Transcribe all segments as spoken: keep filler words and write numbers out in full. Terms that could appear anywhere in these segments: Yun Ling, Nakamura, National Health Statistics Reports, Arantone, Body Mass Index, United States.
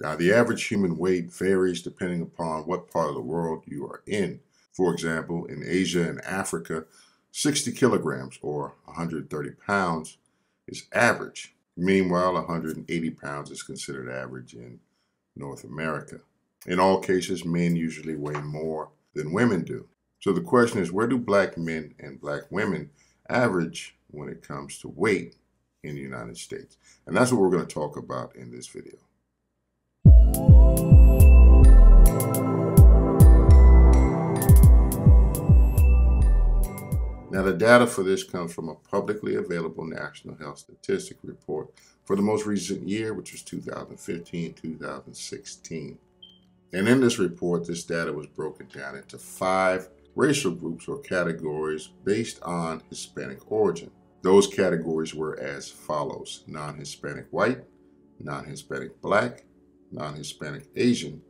Now, the average human weight varies depending upon what part of the world you are in. For example, in Asia and Africa, sixty kilograms or one hundred thirty pounds is average. Meanwhile, one hundred eighty pounds is considered average in North America. In all cases, men usually weigh more than women do. So the question is, where do black men and black women average when it comes to weight in the United States? And that's what we're going to talk about in this video. Now, the data for this comes from a publicly available National Health Statistics Report for the most recent year, which was two thousand fifteen to two thousand sixteen. And in this report, this data was broken down into five racial groups or categories based on Hispanic origin. Those categories were as follows: non-Hispanic white, non-Hispanic black, non-Hispanic Asian,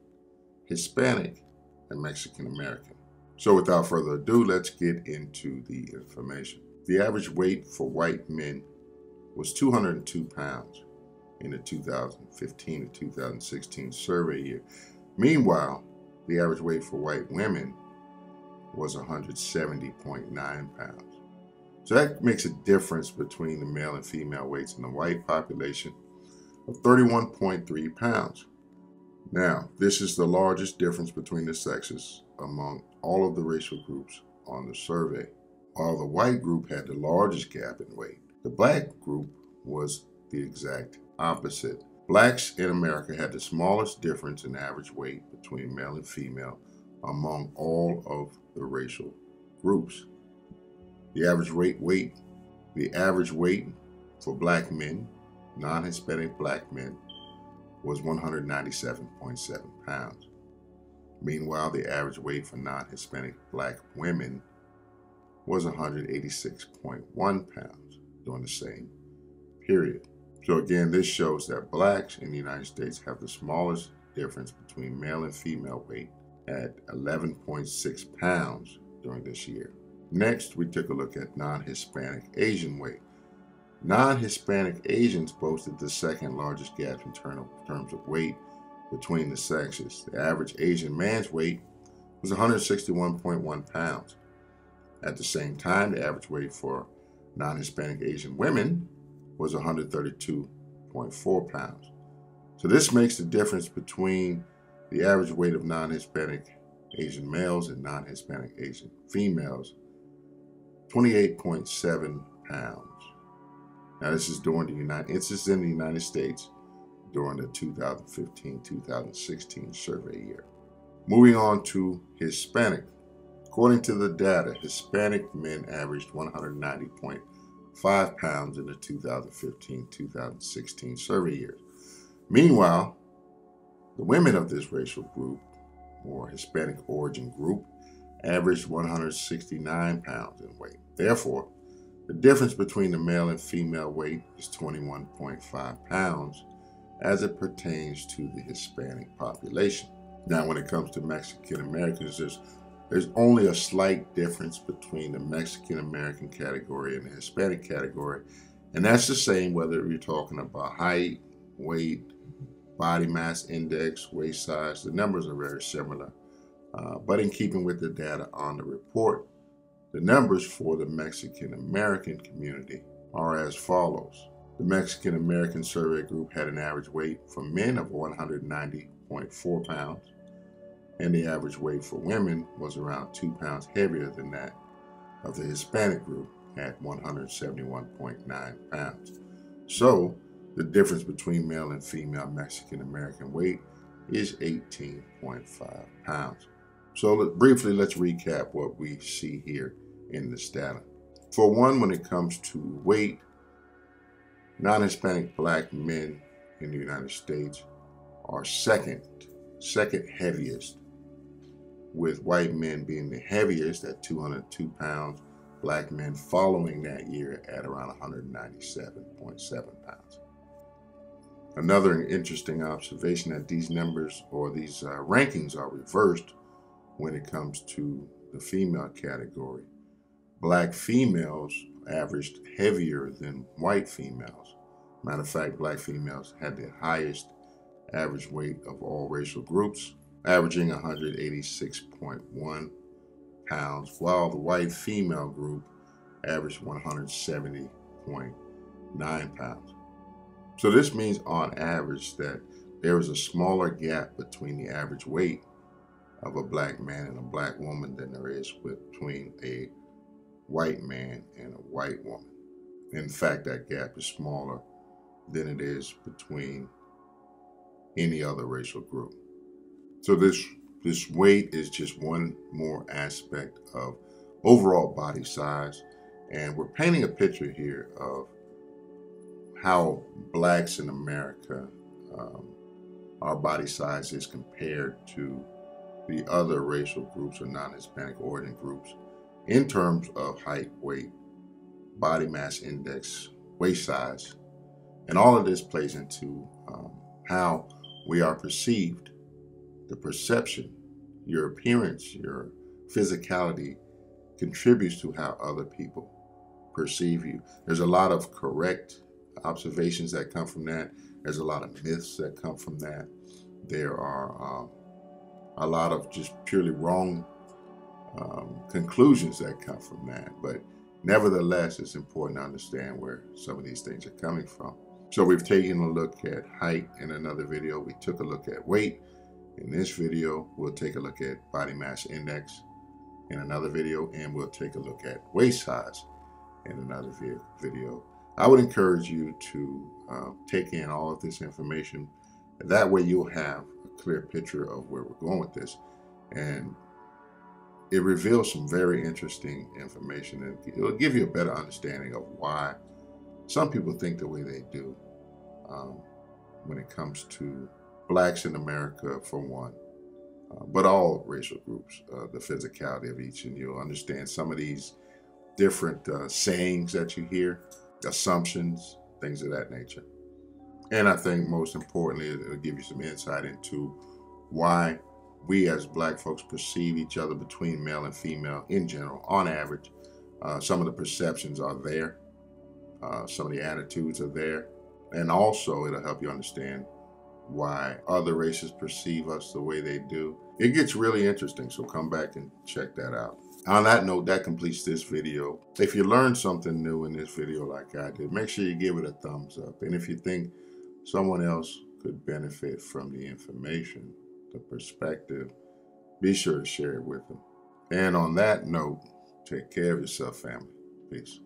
Hispanic, and Mexican American. So without further ado, let's get into the information. The average weight for white men was two hundred two pounds in the two thousand fifteen to two thousand sixteen survey year. Meanwhile, the average weight for white women was one hundred seventy point nine pounds. So that makes a difference between the male and female weights in the white population of thirty-one point three pounds. Now, this is the largest difference between the sexes among all of the racial groups on the survey. While the white group had the largest gap in weight, the black group was the exact opposite. Blacks in America had the smallest difference in average weight between male and female among all of the racial groups. The average weight weight, the average weight for black men, non-Hispanic black men, was one hundred ninety-seven point seven pounds. Meanwhile, the average weight for non-Hispanic black women was one hundred eighty-six point one pounds during the same period. So again, this shows that blacks in the United States have the smallest difference between male and female weight at eleven point six pounds during this year. Next, we took a look at non-Hispanic Asian weight. Non-Hispanic Asians boasted the second largest gap in terms of weight between the sexes. The average Asian man's weight was one hundred sixty-one point one pounds. At the same time, the average weight for non-Hispanic Asian women was one hundred thirty-two point four pounds. So this makes the difference between the average weight of non-Hispanic Asian males and non-Hispanic Asian females, twenty-eight point seven pounds. Now, this is during the United, this is in the United States during the two thousand fifteen to two thousand sixteen survey year. Moving on to Hispanic. According to the data, Hispanic men averaged one hundred ninety point five pounds in the two thousand fifteen to two thousand sixteen survey years. Meanwhile, the women of this racial group or Hispanic origin group averaged one hundred sixty-nine pounds in weight. Therefore, the difference between the male and female weight is twenty-one point five pounds as it pertains to the Hispanic population. Now, when it comes to Mexican Americans, there's, there's only a slight difference between the Mexican American category and the Hispanic category, and that's the same whether you're talking about height, weight, body mass index, waist size. The numbers are very similar, uh, but in keeping with the data on the report, the numbers for the Mexican American community are as follows. The Mexican American survey group had an average weight for men of one hundred ninety point four pounds, and the average weight for women was around two pounds heavier than that of the Hispanic group at one hundred seventy-one point nine pounds. So the difference between male and female Mexican American weight is eighteen point five pounds. So let, briefly, let's recap what we see here in this data. For one, when it comes to weight, non-Hispanic black men in the United States are second, second heaviest, with white men being the heaviest at two hundred two pounds, black men following that year at around one hundred ninety-seven point seven pounds. Another interesting observation that these numbers or these uh, rankings are reversed when it comes to the female category. Black females averaged heavier than white females. Matter of fact, black females had the highest average weight of all racial groups, averaging one hundred eighty-six point one pounds, while the white female group averaged one hundred seventy point nine pounds. So this means on average that there is a smaller gap between the average weight of a black man and a black woman than there is between a white man and a white woman. In fact, that gap is smaller than it is between any other racial group. So this, this weight is just one more aspect of overall body size, and we're painting a picture here of how blacks in America, um, our body size is compared to the other racial groups or non-Hispanic origin groups in terms of height, weight, body mass index, waist size, and all of this plays into um, how we are perceived, the perception, your appearance, your physicality contributes to how other people perceive you. There's a lot of correct observations that come from that. There's a lot of myths that come from that. There are um, a lot of just purely wrong um, conclusions that come from that. But nevertheless, it's important to understand where some of these things are coming from. So we've taken a look at height in another video. We took a look at weight. In this video, we'll take a look at body mass index in another video, and we'll take a look at waist size in another video. I would encourage you to uh, take in all of this information. That way you'll have a clear picture of where we're going with this. And it reveals some very interesting information, and it'll give you a better understanding of why some people think the way they do um, when it comes to blacks in America, for one, uh, but all racial groups, uh, the physicality of each. And you'll understand some of these different uh, sayings that you hear, assumptions, things of that nature. And I think most importantly, it'll give you some insight into why we as black folks perceive each other between male and female in general, on average. Uh, some of the perceptions are there. Uh, some of the attitudes are there. And also it'll help you understand why other races perceive us the way they do. It gets really interesting, so come back and check that out. On that note, that completes this video. If you learned something new in this video like I did, make sure you give it a thumbs up. And if you think someone else could benefit from the information, the perspective, be sure to share it with them. And on that note, take care of yourself, family. Peace.